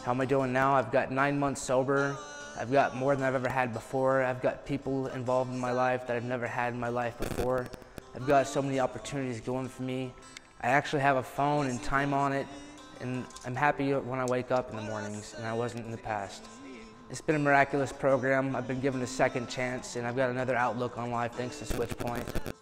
How am I doing now? I've got 9 months sober. I've got more than I've ever had before. I've got people involved in my life that I've never had in my life before. I've got so many opportunities going for me. I actually have a phone and time on it, and I'm happy when I wake up in the mornings, and I wasn't in the past. It's been a miraculous program. I've been given a second chance, and I've got another outlook on life thanks to Switchpoint.